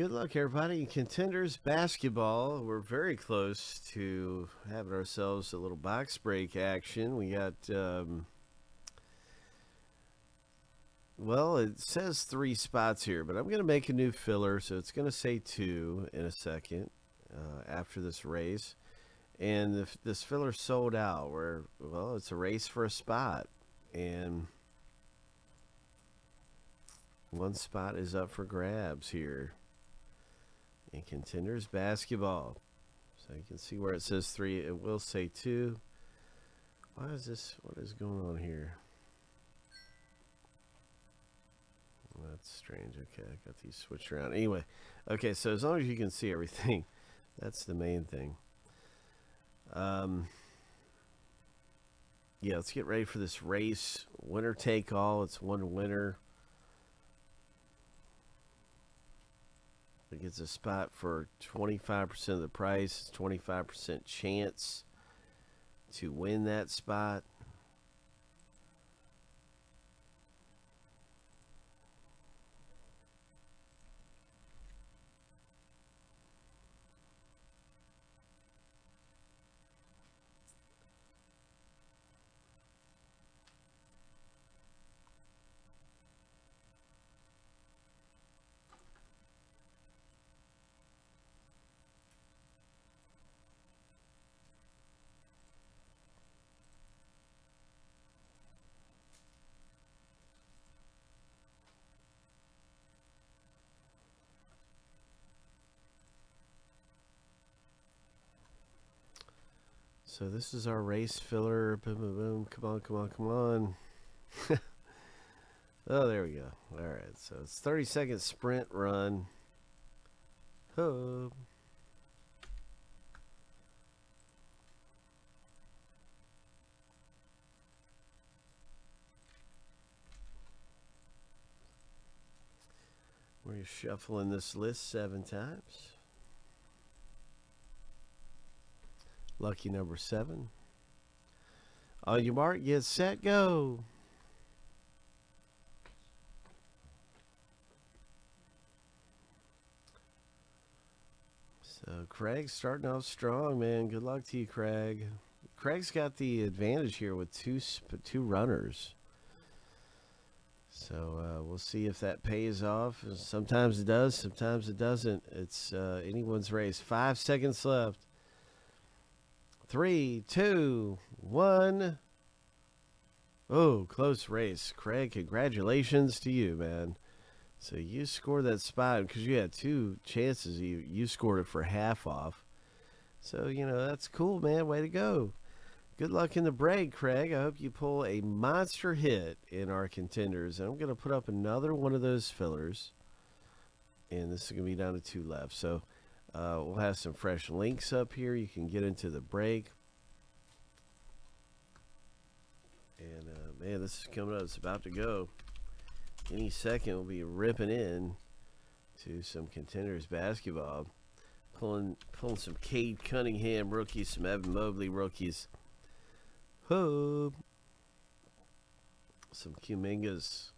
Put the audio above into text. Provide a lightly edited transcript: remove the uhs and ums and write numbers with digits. Good luck, everybody. Contenders Basketball. We're very close to having ourselves a little box break action. We got, well, it says 3 spots here, but I'm going to make a new filler, so it's going to say 2 in a second after this race. And this filler sold out. Well, it's a race for a spot, and one spot is up for grabs here in Contenders Basketball. So you can see where it says 3, it will say 2. Why is this? What is going on here? That's strange. Okay, I got these switched around. Anyway, okay, so as long as you can see everything, that's the main thing. Yeah, let's get ready for this race. Winner take all. It's one winner. It gets a spot for 25% of the price. It's 25% chance to win that spot. So this is our race filler. Boom, boom, boom. Come on, come on, come on. Oh, there we go. All right, so it's 30-second sprint run. Oh. We're shuffling this list 7 times. Lucky number 7. On your mark, get set, go. So Craig's starting off strong, man. Good luck to you, Craig. Craig's got the advantage here with two runners. So we'll see if that pays off. Sometimes it does, sometimes it doesn't. It's anyone's race. 5 seconds left. 3, 2, 1. Oh, close race. Craig, congratulations to you, man. So you scored that spot because you had 2 chances. You scored it for half off. So, you know, that's cool, man. Way to go. Good luck in the break, Craig. I hope you pull a monster hit in our contenders. And I'm going to put up another one of those fillers. And this is going to be down to 2 left. So we'll have some fresh links up here. You can get into the break. And, man, this is coming up. It's about to go. Any second, we'll be ripping in to some Contenders Basketball. Pulling some Cade Cunningham rookies, some Evan Mobley rookies. Some Qumingas.